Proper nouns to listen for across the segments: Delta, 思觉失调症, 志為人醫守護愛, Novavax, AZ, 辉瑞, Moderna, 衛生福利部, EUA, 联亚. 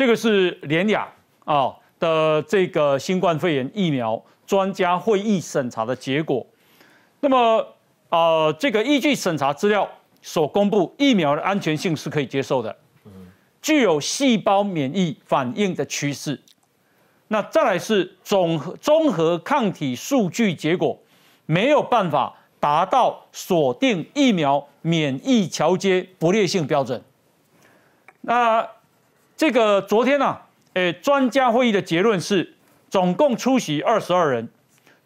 这个是联亚啊的这个新冠肺炎疫苗专家会议审查的结果。那么这个依据审查资料所公布，疫苗的安全性是可以接受的，具有细胞免疫反应的趋势。那再来是综合抗体数据结果没有办法达到锁定疫苗免疫桥接不劣性标准。那这个昨天啊，专家会议的结论是，总共出席22人，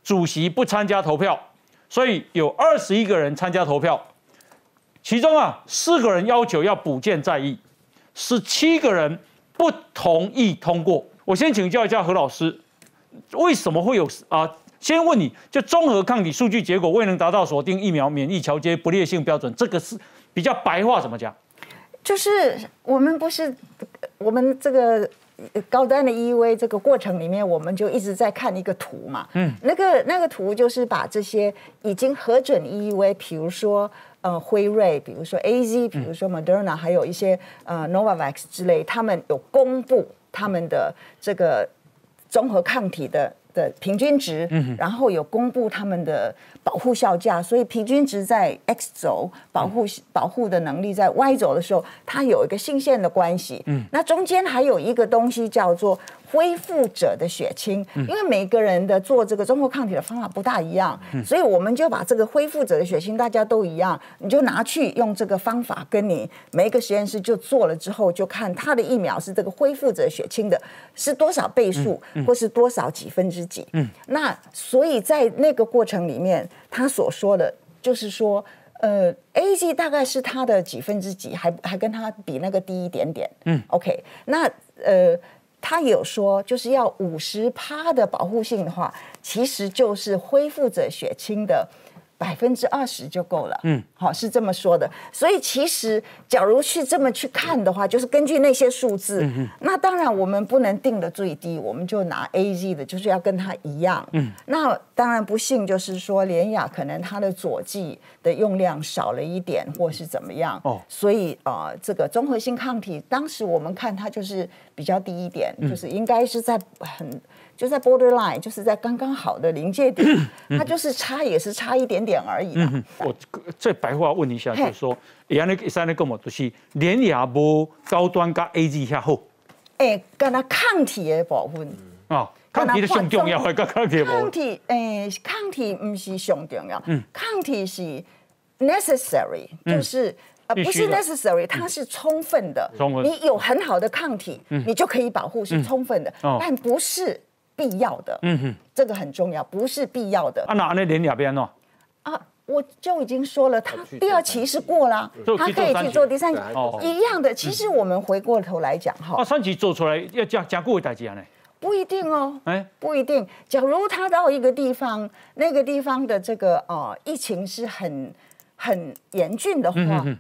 主席不参加投票，所以有21个人参加投票，其中啊4个人要求要补件再议，17个人不同意通过。我先请教一下何老师，为什么会有先问你就综合抗体数据结果未能达到锁定疫苗免疫桥接不劣性标准，这个是比较白话怎么讲？就是我们这个高端的 EUA 这个过程里面，我们就一直在看一个图嘛，那个图就是把这些已经核准 EUA， 比如说辉瑞，比如说 AZ， 比如说 Moderna， 还有一些Novavax 之类，他们有公布他们的这个综合抗体的平均值，然后有公布他们的保护效价，所以平均值在 X 轴，保护的能力在 Y 轴的时候，它有一个性线的关系。那中间还有一个东西叫做恢复者的血清，因为每个人的做这个综合抗体的方法不大一样，所以我们就把这个恢复者的血清大家都一样，你就拿去用这个方法跟你每一个实验室就做了之后，就看它的疫苗是这个恢复者血清的是多少倍数，或是多少几分之几。那所以在那个过程里面，他所说的就是说，AZ 大概是它的几分之几，还跟它比那个低一点点。OK， 那他有说，就是要50%的保护性的话，其实就是恢复者血清的20%就够了。好，是这么说的。所以其实，假如去这么去看的话，就是根据那些数字。那当然我们不能定的最低，我们就拿 AZ 的，就是要跟它一样。那当然不幸就是说，联雅可能它的佐剂的用量少了一点，或是怎么样。所以这个综合性抗体，当时我们看它就是比较低一点，就是应该是在就在 borderline， 就是在刚刚好的临界点，它就是差也是差一点点而已。我这白话问一下，就是说，安尼讲嘛，就是联雅无高端跟 A Z 遐好。干那抗体的部分抗体的上重要，抗体抗体唔是上重要，抗体是 necessary， 就是。不是 necessary， 它是充分的。你有很好的抗体，你就可以保护，是充分的，但不是必要的。这个很重要，不是必要的。那安尼联雅变喏？我就已经说了，他第二期是过了，他可以去做第三期，一样的。其实我们回过头来讲哈，三期做出来要加固代志啊呢？不一定哦，不一定。假如他到一个地方，那个地方的这个疫情是很严峻的话，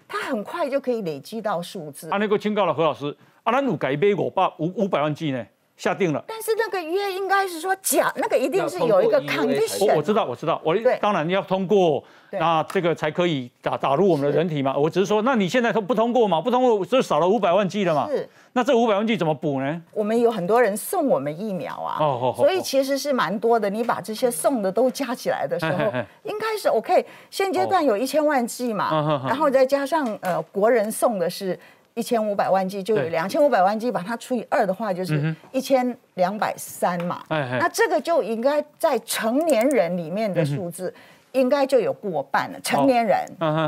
它很快就可以累积到数字。那个请教了何老师，咱有改杯500万剂呢，下定了。但是那个约应该是说假，那个一定是有一个 condition。我知道，我当然要通过，那这个才可以打入我们的人体嘛。我只是说，那你现在不通过嘛？不通过就少了500万剂了嘛。是。那这500万剂怎么补呢？我们有很多人送我们疫苗啊，所以其实是蛮多的。你把这些送的都加起来的时候，应该是 OK。现阶段有1000万剂嘛，然后再加上国人送的是1500万剂，就有2500万剂，把它除以2的话，就是1230嘛。那这个就应该在成年人里面的数字。应该就有过半了，成年人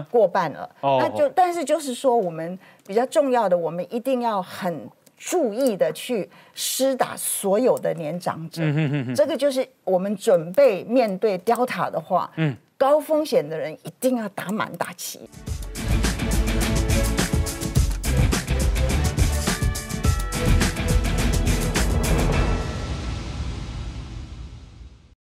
过半了。那就但是就是说，我们比较重要的，我们一定要很注意的去施打所有的年长者。这个就是我们准备面对Delta的话，高风险的人一定要打满打齐。